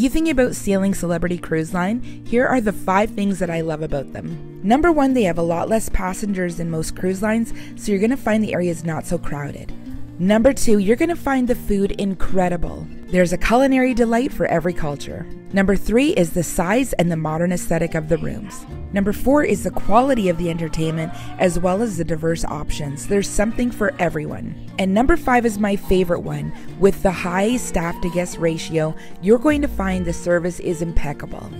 You think about sailing Celebrity Cruise Line? Here are the 5 things that I love about them. Number 1, they have a lot less passengers than most cruise lines, so you're going to find the areas not so crowded. Number 2, you're going to find the food incredible. There's a culinary delight for every culture. Number 3 is the size and the modern aesthetic of the rooms. Number 4 is the quality of the entertainment as well as the diverse options. There's something for everyone. And number 5 is my favorite one. With the high staff to guest ratio, you're going to find the service is impeccable.